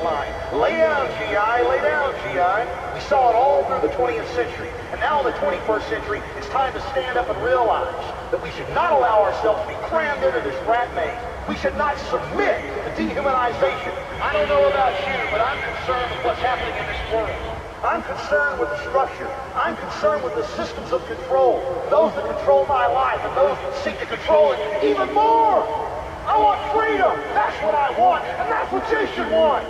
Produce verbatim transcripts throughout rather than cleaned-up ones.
second line. Lay down, G I, lay down, G I. We saw it all through the twentieth century, and now in the twenty-first century, it's time to stand up and realize that we should not allow ourselves to be crammed into this rat maze. We should not submit to dehumanization. I don't know about you, but I'm concerned with what's happening in this world. I'm concerned with the structure. I'm concerned with the systems of control. Those that control my life and those that seek to control it even more. I want freedom. That's what I want, and that's what you should want.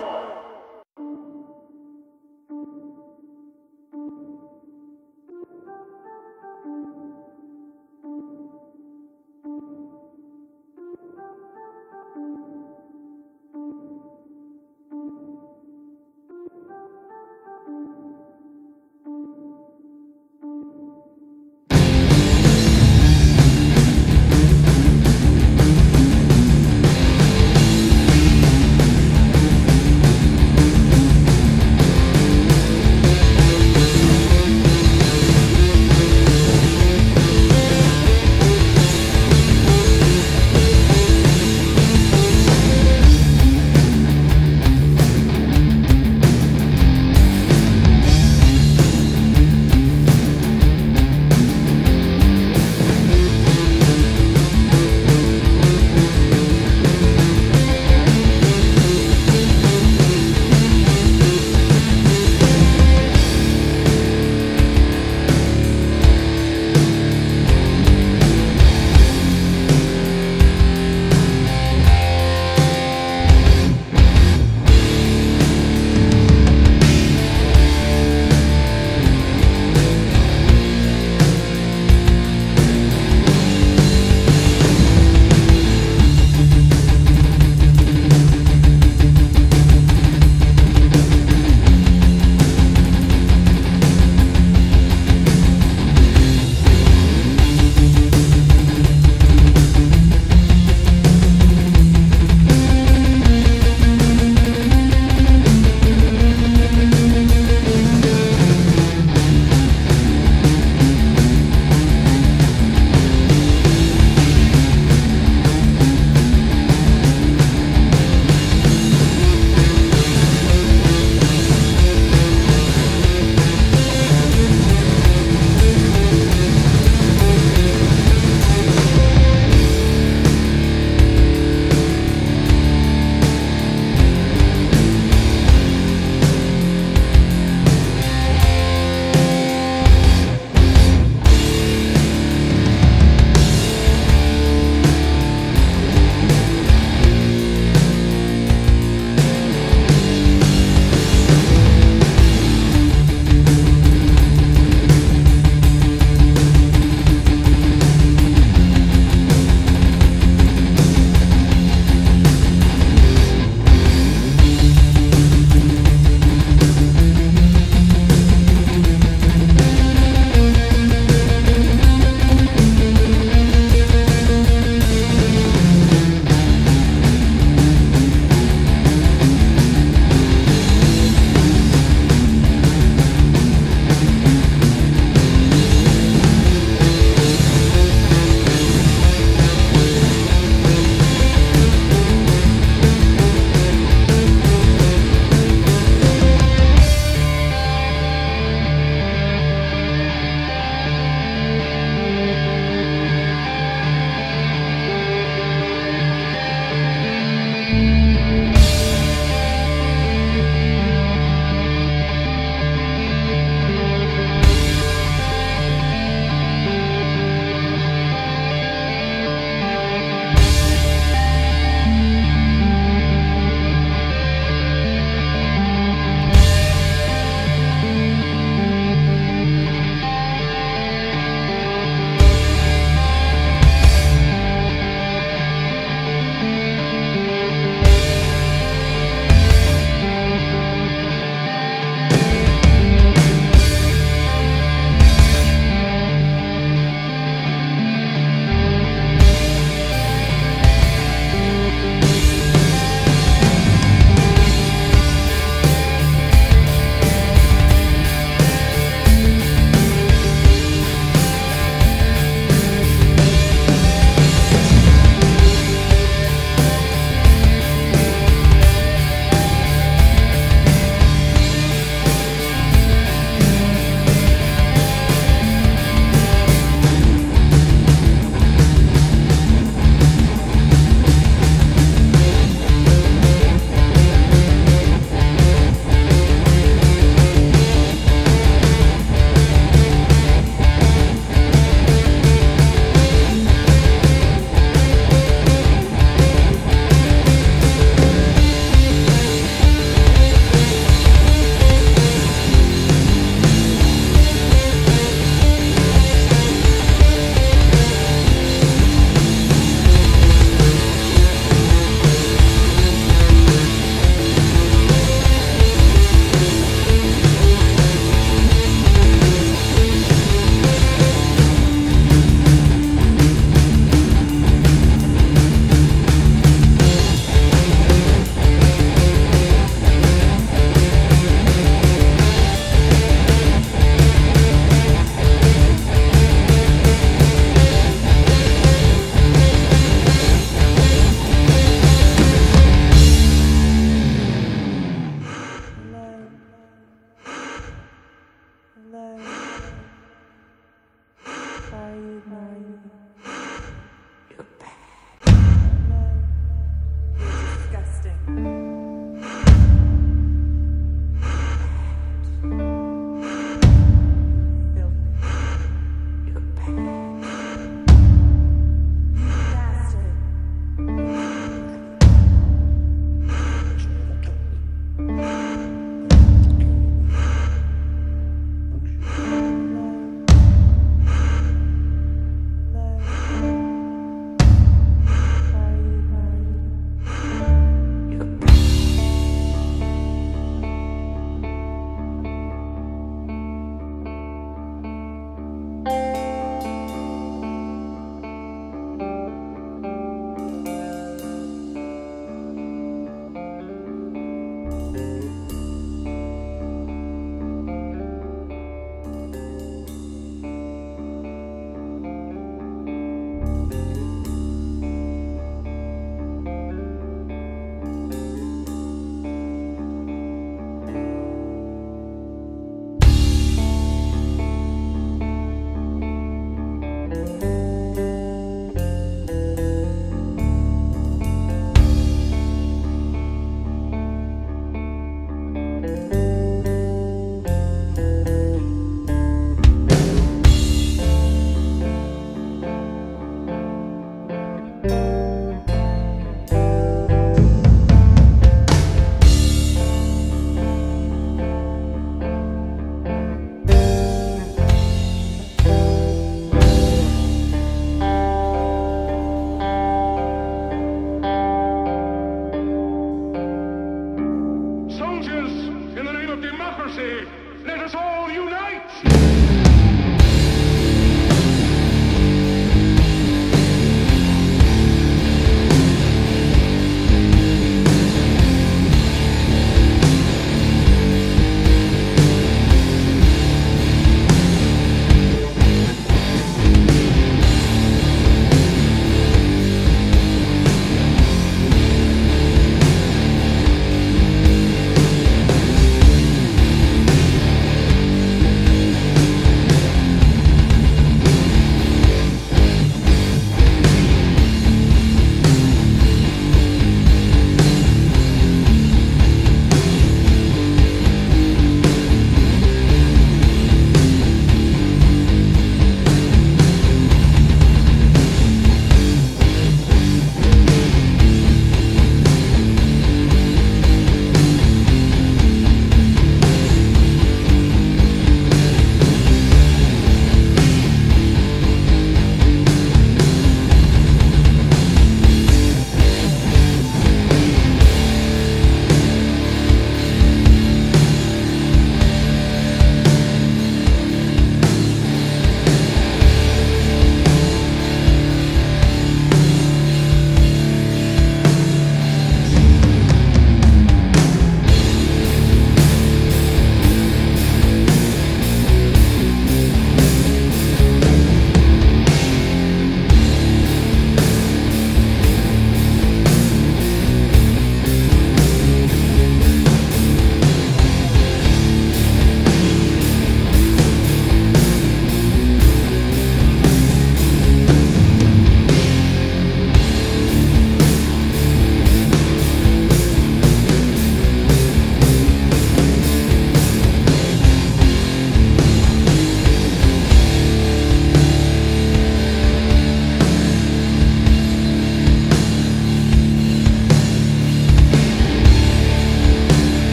In the name of democracy, let us all unite!